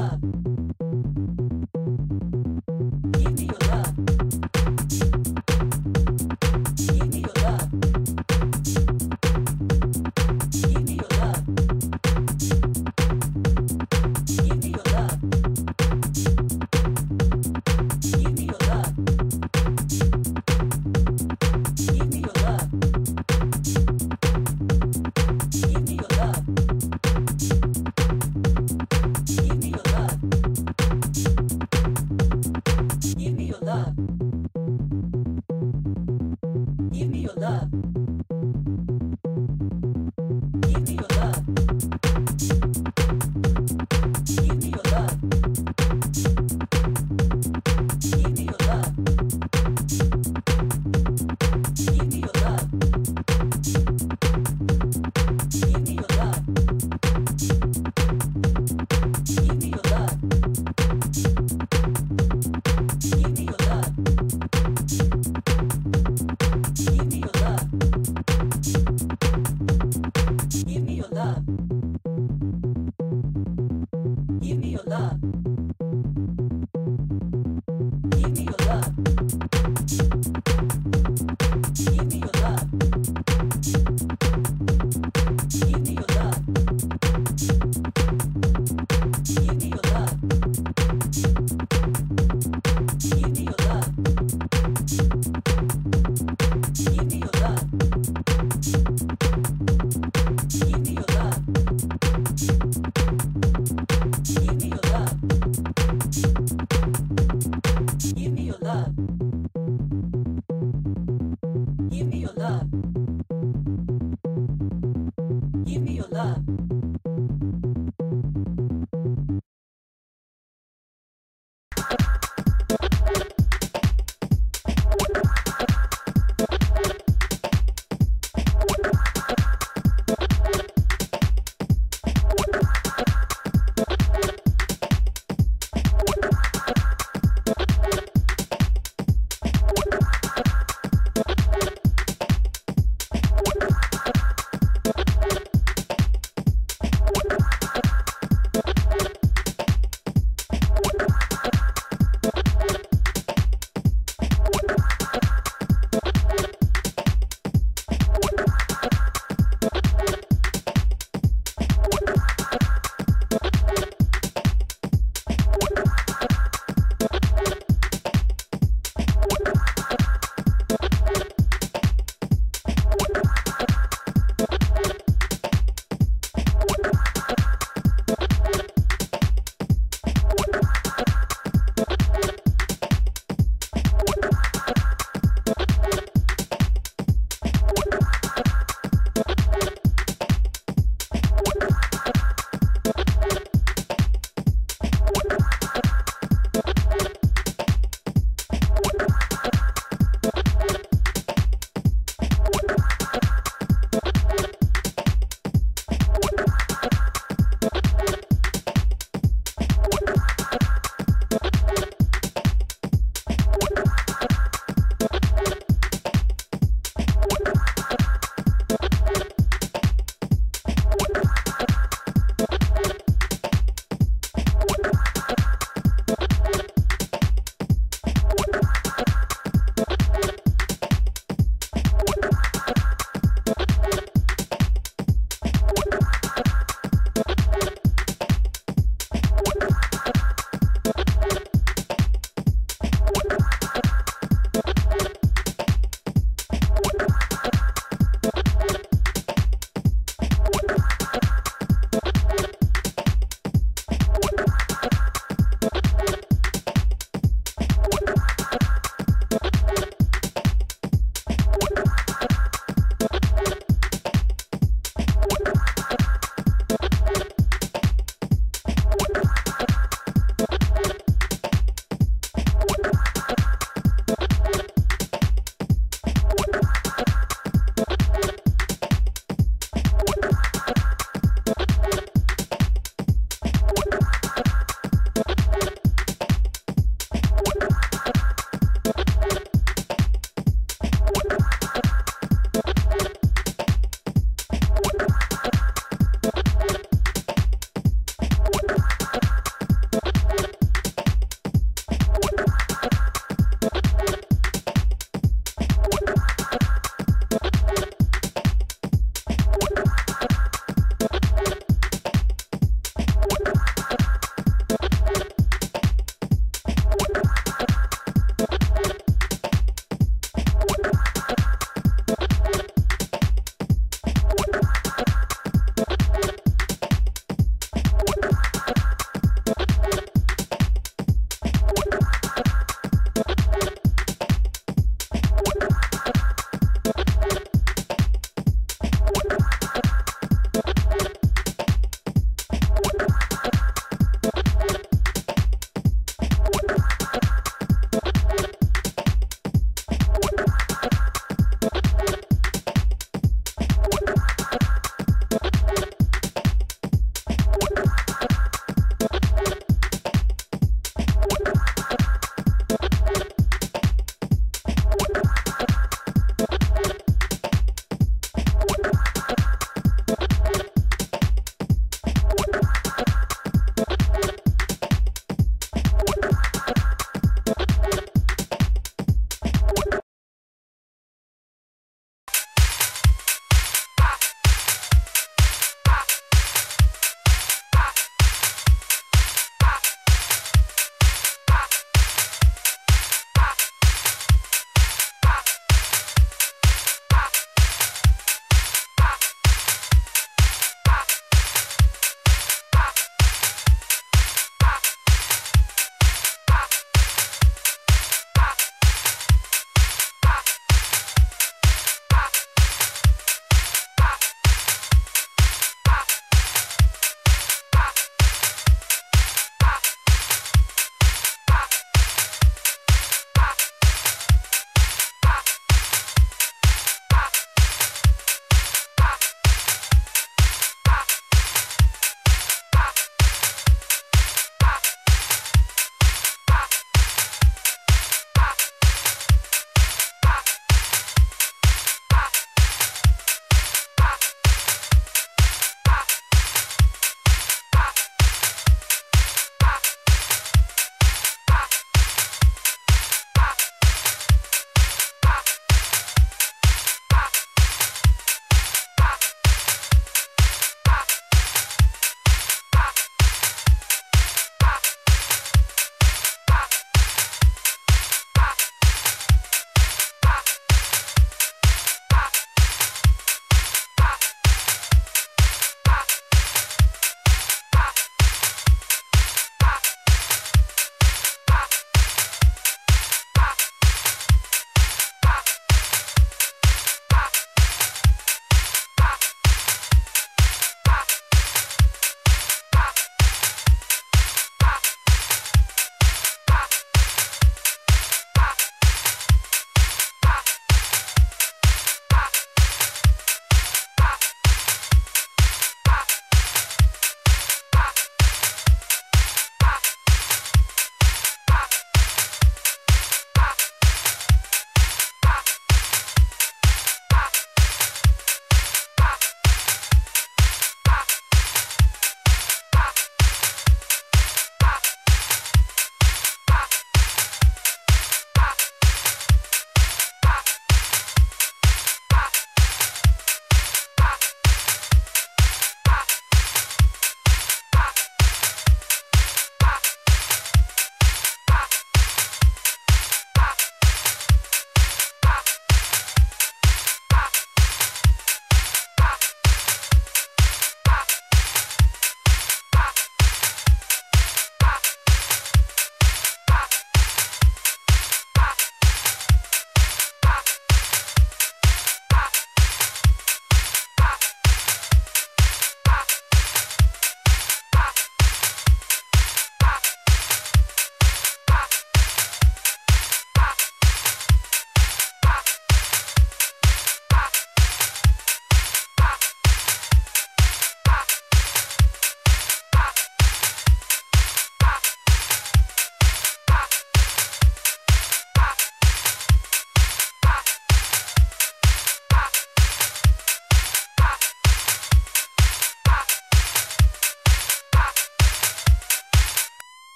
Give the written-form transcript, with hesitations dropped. Give me your love.